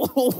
Oh.